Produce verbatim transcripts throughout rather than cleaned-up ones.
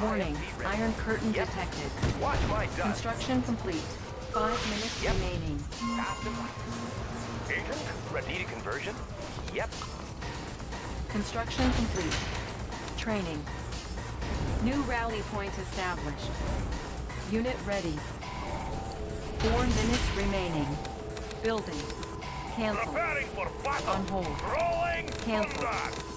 Warning, iron curtain yep. detected. Watch my dust. Construction complete. Five minutes yep. remaining. Agent, ready to conversion? Yep. Construction complete. Training. New rally point established. Unit ready. Four minutes remaining. Building. Cancel. On hold. Rolling. Cancel.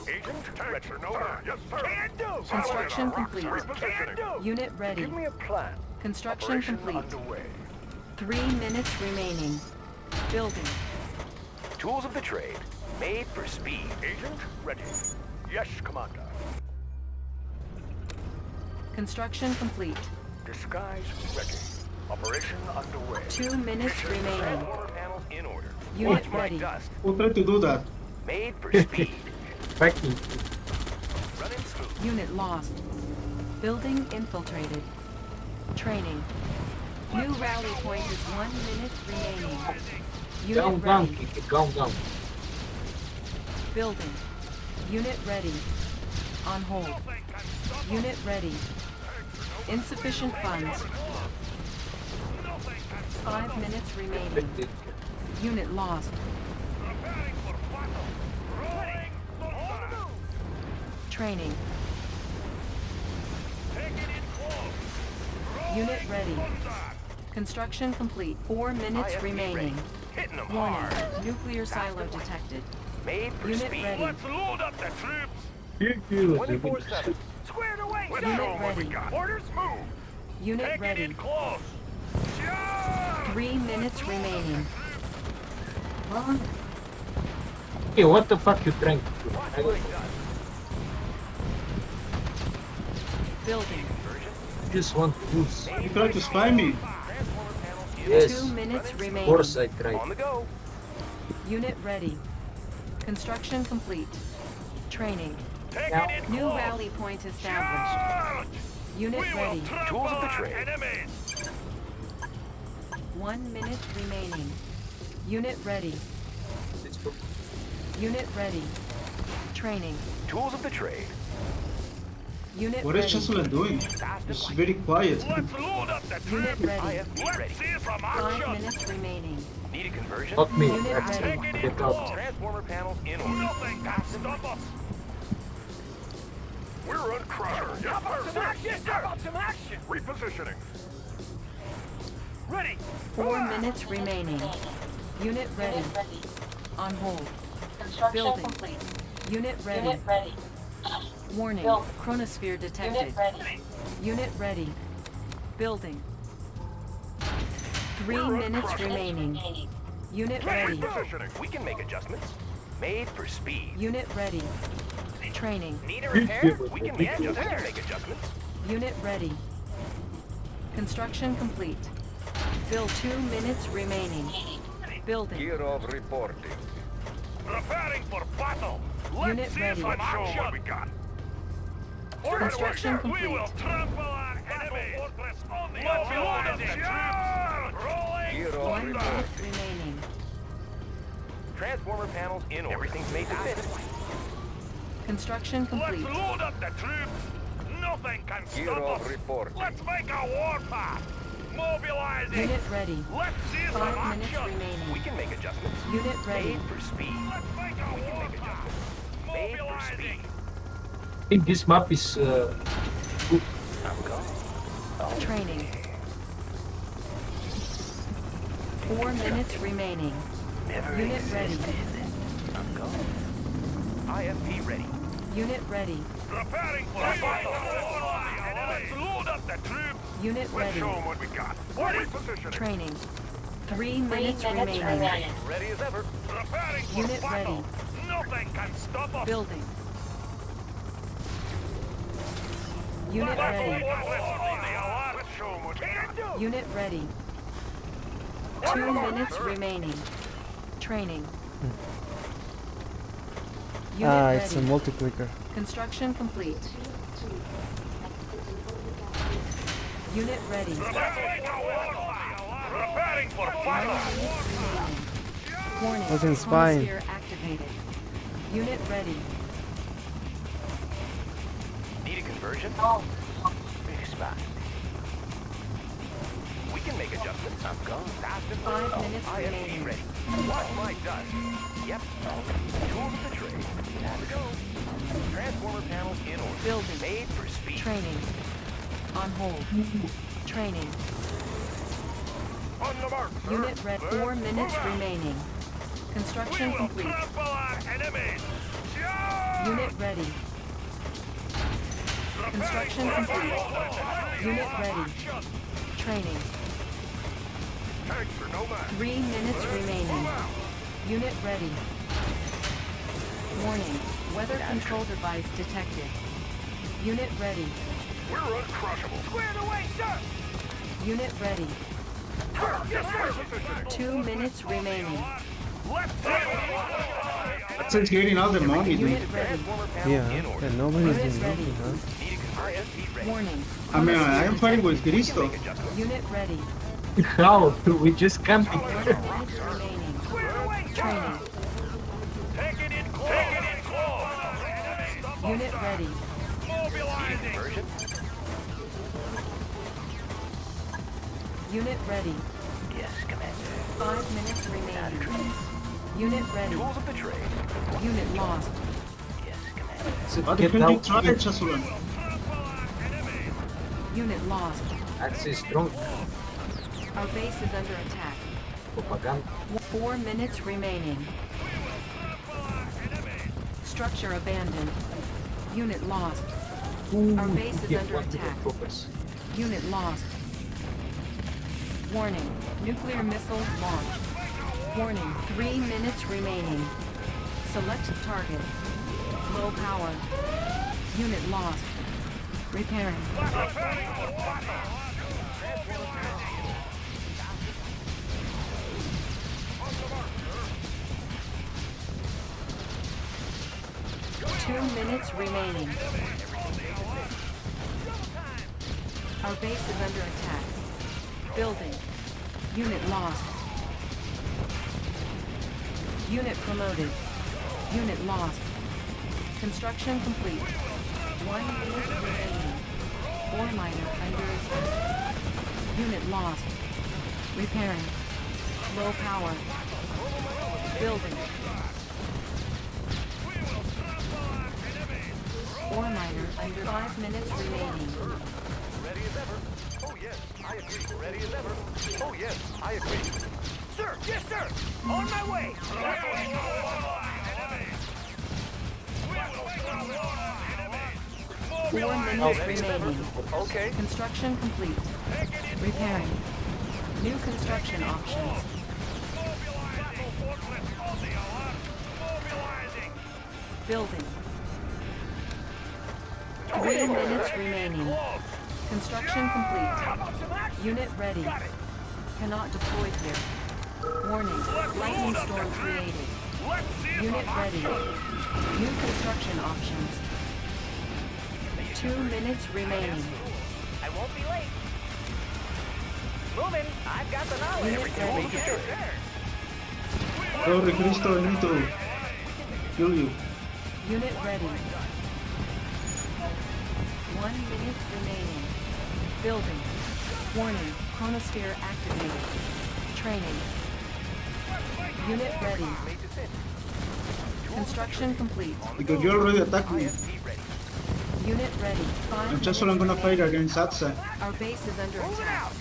Agent, return over. Yes, sir. Can do. Construction complete. Can do. Unit ready. Give me a plan. Construction complete. Underway. Three minutes remaining. Building. Tools of the trade. Made for speed. Agent, ready. Yes, Commander. Construction complete. Disguise ready. Operation underway. Two minutes Mission remaining. Panels in order. Unit oh, ready. We'll try to do that. Made for speed. Back in. Running smooth. Unit lost. Building infiltrated. Training. New rally point is one minute remaining. Unit down, ready. Down, keep it down, down. Building. Unit ready. On hold. Unit ready. Insufficient funds. Five minutes remaining. Unit lost. Training. Unit ready. Construction complete. Four minutes remaining. Warning. Nuclear silo detected. Unit ready. Let's load up the troops. twenty-four seven. Squared away, sir. Unit ready. Orders move. Unit ready. Close. Three minutes remaining. Hey, what the fuck you drank? Building. Just want to lose. You tried to spy me. Yes. Two minutes remaining. Of course I tried. On the go. Unit ready. Construction complete. Training. Now. New rally point established. Charge! Unit we ready. Tools of the trade. Enemies. One minute remaining. Unit ready. Unit ready. Training. Tools of the trade. Unit what ready. What is Chessland doing? It's very quiet. Let's load up the unit ready. Let's see from our Five minutes shot. remaining. Need a conversion? Not me. Unit ready. Get out. Transformer panels in order. Nothing can stop us. We're on crusher. Yes, sir. Some action. Yes, sir. Some action. Repositioning. Ready. Four ah. minutes remaining. Unit ready. Unit ready. On hold. Construction Building. complete. Unit ready. Unit ready. Warning. Build. Chronosphere detected. Unit ready. Unit ready. Building. Three We're minutes remaining. remaining. Unit ready. We can make adjustments. Made for speed. Unit ready. Training. Need a repair? We can make adjustments. Unit ready. Construction complete. Build. Two minutes remaining. Building. Year of reporting. Preparing for battle. Let's Unit see ready. Let's show what we got. Construction complete. We will trample our enemies. Let's load up the troops. Rolling. Year of reporting. Remaining. Transformer panels in order. Everything's made to fit. Construction complete. Let's load up the troops. Nothing can Year stop us. Reporting. Let's make a warpath. Mobilizing. Unit ready. Let's see Five some minutes action. remaining. We can make adjustments. Unit ready. Made for speed. Let's make a we can make adjustments. Made for speed. I think this map is uh, good. I'm gone. Oh. Training. Four minutes remaining. Never Unit existed. ready. I'm gone. I M P ready. Unit ready. Preparing for a battle. Let's load up the troops. Unit Let's ready. Show them what we got. Orders positioning. Training. Three, Three minutes, minutes remaining. remaining. Ready as ever. Preparing for Unit battle. Ready. Nothing can stop us. Building. Unit Let's ready. Let's show them what we got. Unit ready. Two Order minutes order. remaining. Training. Hmm. Unit ah, ready. It's a multi-clicker. Construction complete. Unit ready. Preparing for battle. Warning. Wasn't spying. Activated. Unit ready. Need a conversion? Oh. back. We can make adjustments. I'm gone. Five oh, minutes I remaining. Ready. Watch my dust. Yep. Tools of the trade. Time to go. Transformer panels in order. Building. Made for speed. Training. On hold. Training. On the mark, sir. Unit ready. Four minutes remaining. Construction complete. We will trample our enemies. Sure! Unit ready. Construction complete. Unit ready. Training. Three minutes remaining. Unit ready. Warning. Weather control device detected. Unit ready. We're uncrushable. Squared away, sir! Unit ready. Two minutes remaining. That's it's getting all the money, dude. Yeah, and nobody's been looking, huh? Warning. I mean, I am fighting with Cristo. Unit ready. No, we just can't. Training. Take it in close. Unit ready. Mobilizing. Unit ready. Yes, Commander. Five minutes remaining. Unit ready. Tools of the trade. Unit lost. Yes, Commander. So get out. Chessland. Unit lost. Axis strong. Our base is under attack. Four minutes remaining. Structure abandoned. Unit lost. Our base is under attack. Unit lost. Warning. Nuclear missile launched. Warning. Three minutes remaining. Select target. Low power. Unit lost. Repairing. Two minutes remaining. Our base is under attack. Building. Unit lost. Unit promoted. Unit lost. Construction complete. One minute remaining. Ore miner under attack. Unit lost. Repairing. Low power. Building. Ore miner under five minutes remaining. Ready as ever. Oh yes, I agree. Ready as ever. Oh yes, I agree. Sir, yes sir. On my way. Four minutes remaining. Okay. Construction complete. Repairing. New construction options. Building. Three minutes remaining. Construction complete. Unit ready. Cannot deploy here. Warning. Lightning storm created. Unit ready. New construction options. Two minutes remaining. I won't be late. Moving. I've got the knowledge. Unit ready. Glory Cristo Nito. Kill you. Unit ready. One minute remaining. Building. Warning. Chronosphere activated. Training. Unit ready. Construction complete. Because you already attacked me. Unit ready. Five I'm just gonna fight against Atsa. Our base is under attack.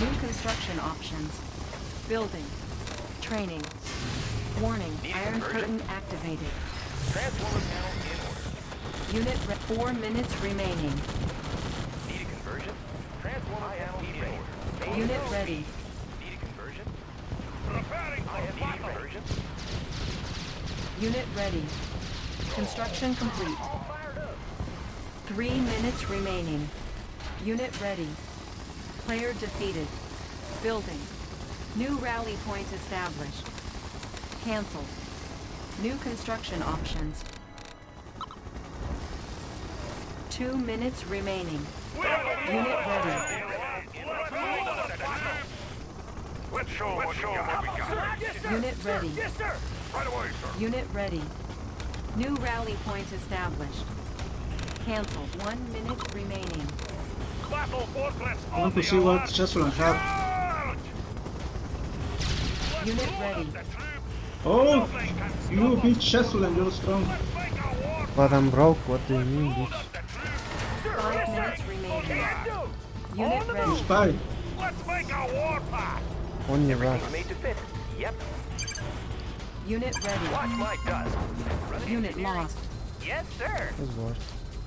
New construction options. Building. Training. Warning. Iron curtain activated. Transformer panel in order. Unit re four minutes remaining. Need a conversion? Transformer panel in order. Unit ready. Need a conversion? Preparing for a conversion. Unit ready. Construction complete. Three minutes remaining. Unit ready. Player defeated. Building. New rally point established. Cancel. New construction options. Two minutes remaining. Unit ready. Let's show what we got. Unit ready. Yes, sir. Right away, sir. Unit ready. New rally point established. Cancelled. One minute remaining. Battle fortress on the alert. I want to see what Chessland have. Unit ready. Oh! You beat Chessland, you're strong. But I'm broke, what do you mean, bitch? Five minutes remaining. Unit ready. You spy. Let's make a warpath. On your right. Made to fit. Yep. Unit ready. Watch my dust. Unit lost. Yes, sir.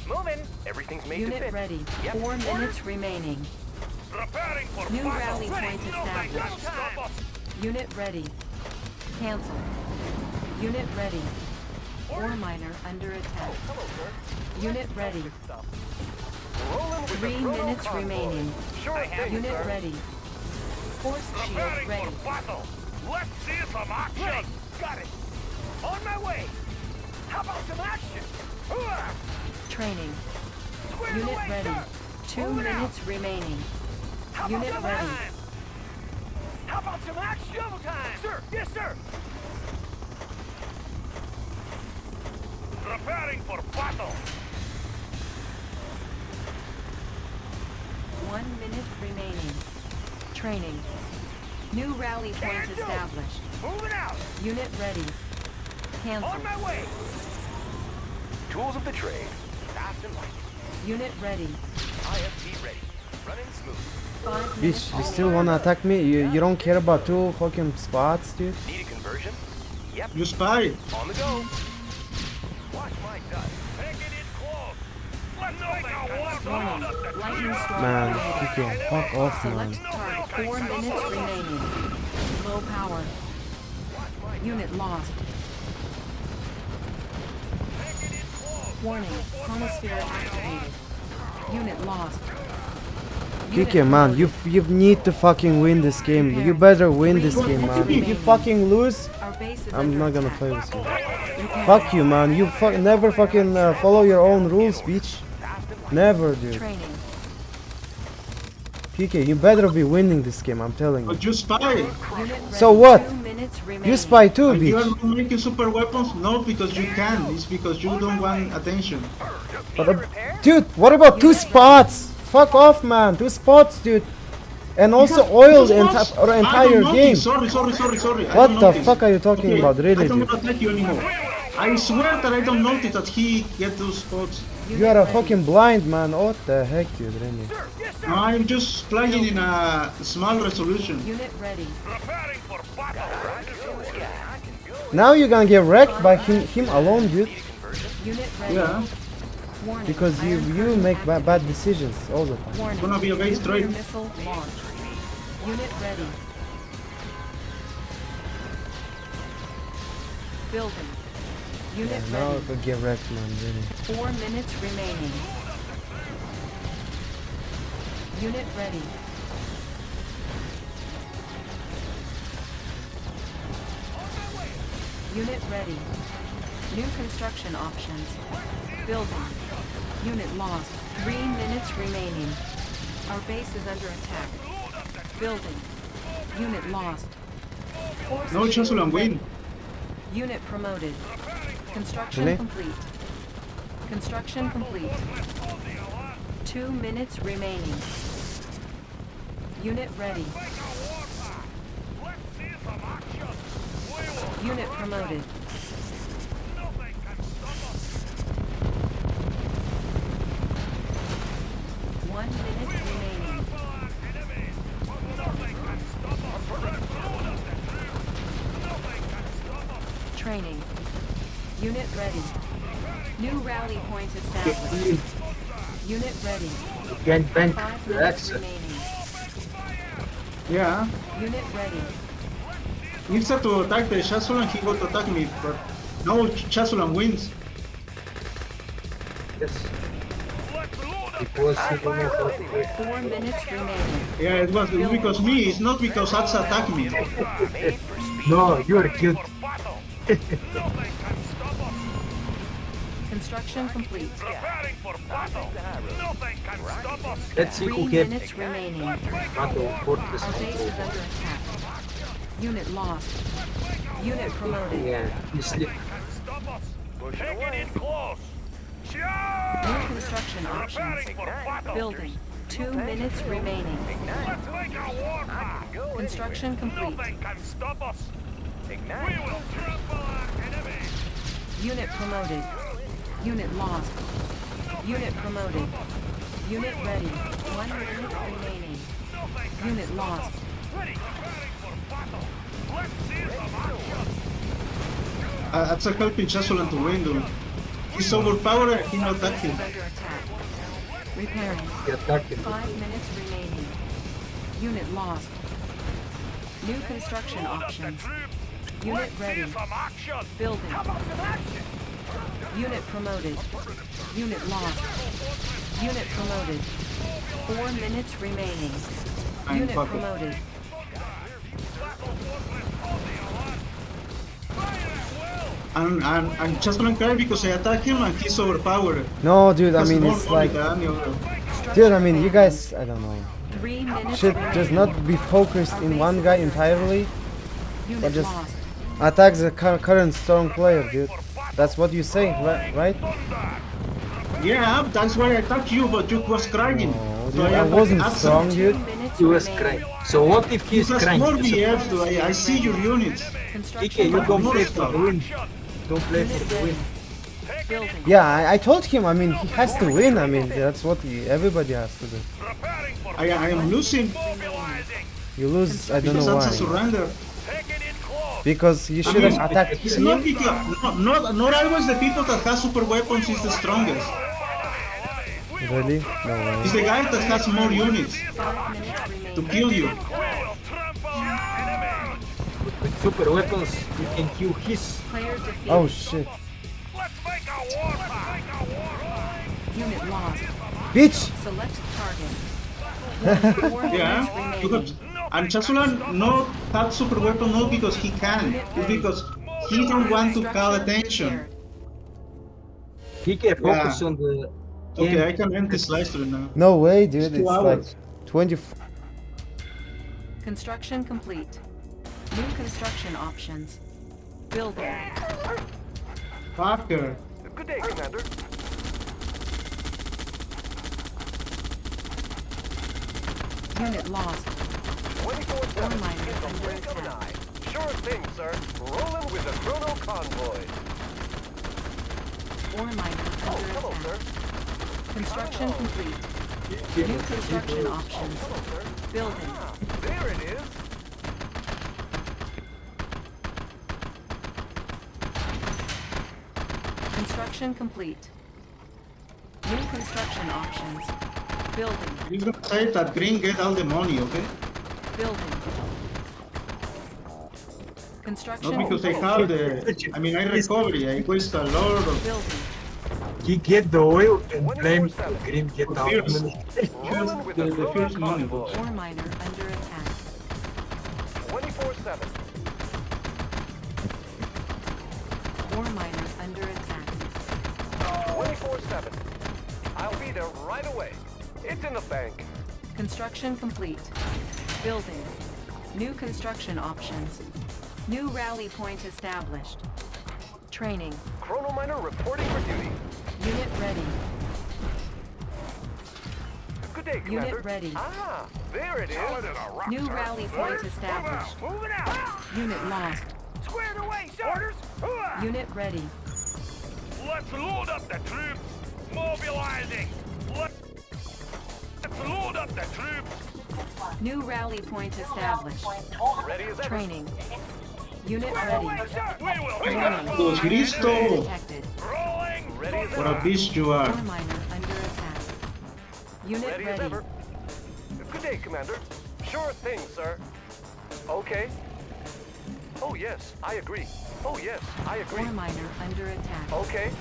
Moving. Everything's made Unit to fit. Ready. Yep. Four Order. minutes remaining. Preparing for New rally point established. Unit ready. Cancel. Unit ready. Ore miner under attack. Oh, hello, Unit ready. Three minutes convoy. remaining. Sure thing, Unit sir. ready. Force shield ready. Let's see some action. Ready. Got it. On my way. How about some action? Training. Square Unit away, ready. Sir. Two Moving minutes out. remaining. How about Unit ready. Time? How about some action? Double time. Sir. Yes, sir. Preparing for battle. One minute remaining. Training. New rally point Can established. Moving out. Unit ready. Cancel. On my way. Tools of the trade. Fast and light. Unit ready. I F T ready. Running smooth. Bitch, you still wanna attack me? You you don't care about two fucking spots, dude? Need a conversion? Yep. You spy. On the go. Watch my dust. Take it in close. Let's make a war. Lightning storm. Man, you can fuck off, man. Four minutes remaining. Low power. Unit lost. Warning, chronosphere activated. Unit lost. Kike, man, you you need to fucking win this game. You better win this game, man. If you fucking lose, I'm not gonna play this game. Fuck you, man. You fu never fucking uh, follow your own rules, bitch. Never, dude. Kike, you better be winning this game. I'm telling you. But you spy. So what? You spy too, bitch. You are making super weapons? No, because you can. It's because you don't want attention. But, uh, dude, what about two spots? Fuck off, man. Two spots, dude. And also oiled our entire game. Sorry, sorry, sorry, sorry. What the fuck are you talking about, really, dude? I don't attack you anymore. I swear that I don't notice that he get those spots. You are a fucking blind, man. What the heck, dude, really? No, I'm just playing in a small resolution. Unit ready. Now you're gonna get wrecked by him, him alone, dude. Unit ready. Yeah. Warning. Because you you make ba bad decisions all the time. Warning. It's gonna be a base trade. Missile launch. Unit ready. Building. Unit yeah, ready. Now it could get wrecked, man. Really. Four minutes remaining. Unit ready. Unit ready. New construction options. Building. Unit lost. Three minutes remaining. Our base is under attack. Building. Unit lost. Force no chance to win. Unit promoted. Construction really? complete. Construction complete. Two minutes remaining. Unit ready. Unit promoted. One minute remaining. Training. Unit ready. New rally point established. Unit ready. Can't bank. That's yeah. Unit ready. He said to attack the Zhasulan, he got to attack me, but now Zhasulan wins. Yes. It was four minutes remaining. Yeah, it was because me, it's not because Atsa attacked me. No, you are cute. Construction complete. Preparing for battle. Nothing can stop us. Let's see who gets minutes remaining. Battle fortress control. Unit lost. Unit promoted. Yeah, you sleep. Take it in close. New construction options. Building. Two minutes remaining. Construction complete. Unit promoted. Unit lost. Unit promoted. Unit ready. One minute remaining. Unit lost. Uh, that's a helping Chessland to win them. He's overpowered, he's not attacking. Repairing. Five minutes remaining. Unit lost. New construction options. Unit ready. Building. Unit promoted. Unit lost. Unit promoted. Four minutes remaining. Unit promoted. I'm, I'm, I'm just gonna cry because I attack him and he's overpowered. No, dude, I mean, it's like... Dude, I mean, you guys, I don't know. Shit, just not be focused in one guy entirely, but just attack the current strong player, dude. That's what you say, right? Yeah, that's why I attacked you, but you was crying. No, dude, I wasn't strong, dude. He was crying. So what if he's crying? I, I see your units. Okay, you go play for the win. Don't play for the win. Yeah, I, I told him, I mean, he has to win, I mean, that's what he, everybody has to do. I, I am losing. You lose, I don't know why. Because that's a surrender. Because you should I mean, have attacked it's him. Not, not, not always the people that have super weapons is the strongest. Really? No way. It's the guy that has more units to kill you. With super weapons, you can kill his. Oh shit. Unit lost. Bitch! Select target. Yeah, you have, and Zhasulan not that super weapon, not because he can, it's because he don't want to call attention. He can focus yeah. on the... Okay, yeah. I can end this live stream now. No way, dude, it's, it's like twenty-four. Construction complete. New construction options. Building. Parker. Good day, Commander. Unit lost. Ore miner under attack. Sure thing, sir. Rolling with a Chrono convoy. Ore miner under oh, attack. Sir. Construction complete. New construction options. Building. There it is. Construction complete. New construction options. Building. You can say that green get all the money, okay? Building. Construction. Not because I have the. I mean, I recovery. I waste a lot of. Building. He get the oil and blame Green get out. The first money. Ore miner under attack. twenty-four seven. Ore miner under attack. twenty-four seven. I'll be there right away. It's in the bank. Construction complete. Building. New construction options. New rally point established. Training. Chrono Miner reporting for duty. Unit ready. Good day, Commander. Unit ready. Ah, there it is. New rally point established. Moving out. Unit lost. Squared away, orders. Unit ready. Let's load up the troops. Mobilizing. Let's load up the troops. New rally point established. Ready as ever. Training. Unit ready. Los Cristo! What a beast you are. Ore miner under attack. Unit ready. ready. Good day, Commander. Sure thing, sir. Okay. Oh, yes, I agree. Oh, yes, I agree. Ore miner under attack. Okay.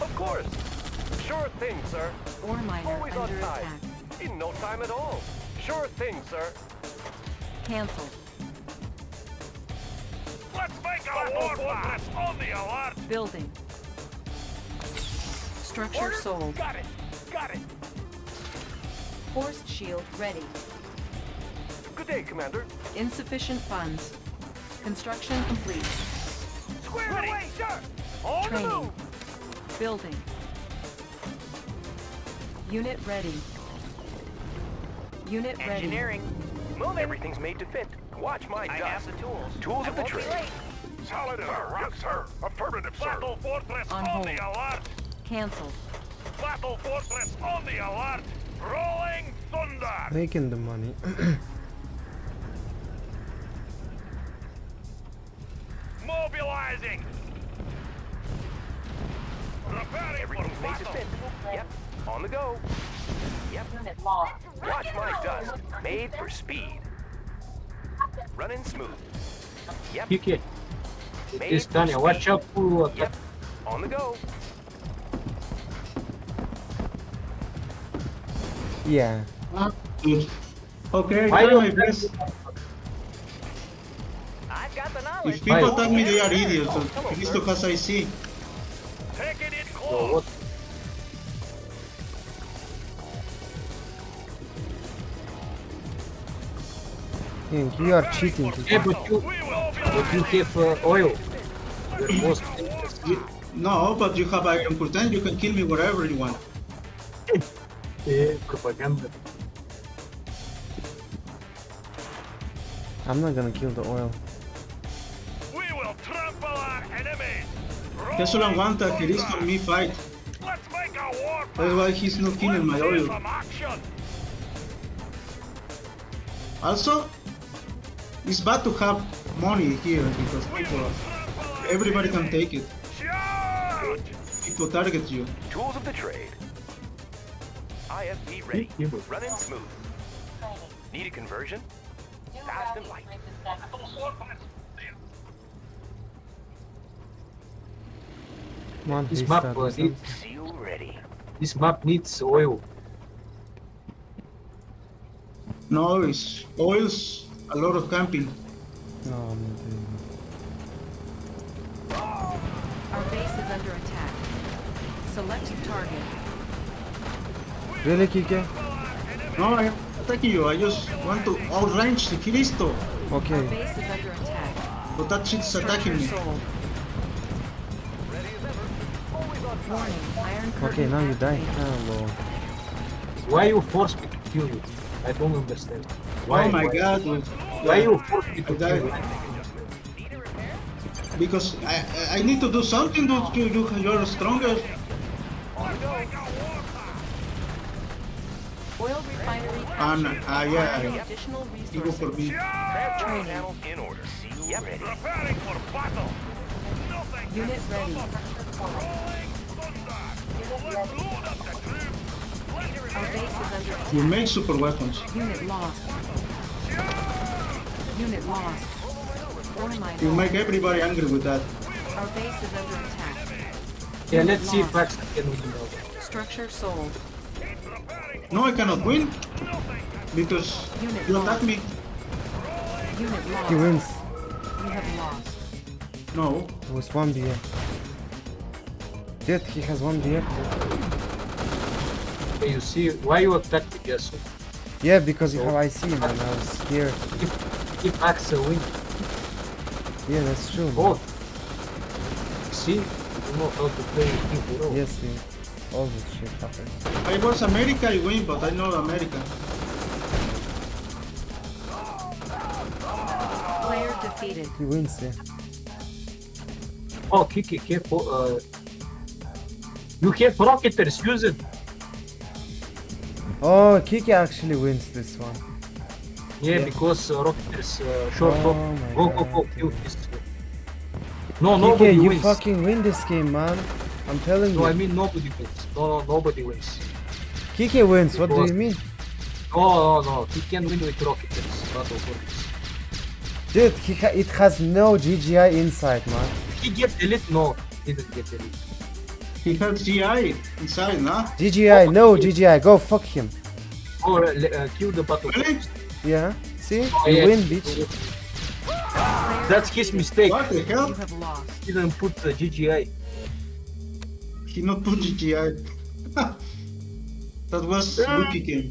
Of course. Sure thing, sir. Ore miner Always under attack. In no time at all. Sure thing, sir. Cancelled. Let's make a war blast on the alert! Building. Structure Order? sold. Got it! Got it! Force shield ready. Good day, Commander. Insufficient funds. Construction complete. Square away, sir! On the move! Building. Unit ready. Unit ready. Engineering. Moving. Everything's made to fit. Watch my dust. I have the tools. Tools of the trade. Solid sir. Yes, sir. Affirmative, sir. Battle Fortress on, on the alert. Cancelled. Battle Fortress on the alert. Rolling thunder. Making the money. Mobilizing. Preparing for battle. Yep. On the go. Yep. Unit lost. Watch my dust. Made for speed. Running smooth. Yep. You can. It's Tanya. Watch out. Yep. On the go. Yeah. Okay. Why do my friends? I've got the knowledge. If people tell me they are idiots, at least because I see. Taking it close. You are cheating. Yeah, but you, but you have uh, oil. Most no, but you have iron curtain. You can kill me wherever you want. Propaganda. I'm not gonna kill the oil. We will trample our enemies. Chessland wants a Chris on me fight. Let's make a war. That's why he's not killing my oil. Also, it's bad to have money here because people, everybody can take it. People target you. Tools of the trade. I F P ready. Running smooth. Need a conversion? Fast and light. One, this map uh, needs seal ready. This map needs oil. No, it's oils. A lot of camping. No, I'm not doing that. Our base is under attack. Select target. Really, Kike? No, I'm attacking you. I just want to outrange the Kiristo. Okay. Our base is under attack. But that shit's attacking me. Okay, now you die. Oh, Lord. Why you force me to kill you? I don't understand. Why, oh my why, god, why, why you force me to die? Because I I need to do something, dude. You, you, you're stronger. Oil refinery. Um, uh, yeah, you go for me. In order. Yep. Preparing for battle. Unit ready. You make super weapons. Unit lost. Unit lost. You make everybody angry with that. Our base is under attack. Yeah, let's see if I can win. Structure sold. No, I cannot win because you attack me. Unit lost. He wins. We have lost. No, it was one D F. Death. He has one D F. You see, why you attack the Yasuo? Yeah, because you so, have I C, man. I was scared. If, if Axel wins. Yeah, that's true. Oh. See? You know how to play people. Yes, man. All this shit happens. I was America, I win, but I know America. Player defeated. He wins, yeah. Oh, Kiki, careful. Uh, you have rocketers, use it. Oh, Kiki actually wins this one. Yeah, yeah. Because uh, Rocket is uh, short. Oh go, go, go, go. No, Kiki, nobody you wins. You fucking win this game, man. I'm telling no, you. No, I mean nobody wins. No, no, nobody wins. Kiki wins, because... what do you mean? No, no, no. He can win with Rocket. Dude, he ha it has no G G I inside, man. He get elite? No, he didn't get elite. He had G I inside, nah? G G I, oh, no G G I, go fuck him. Or uh, kill the battle. Really? Yeah, see? Oh, you yes. win, bitch. That's his mistake. What the hell? He didn't put uh, G G I. He not put G G I. That was yeah. Lucky game.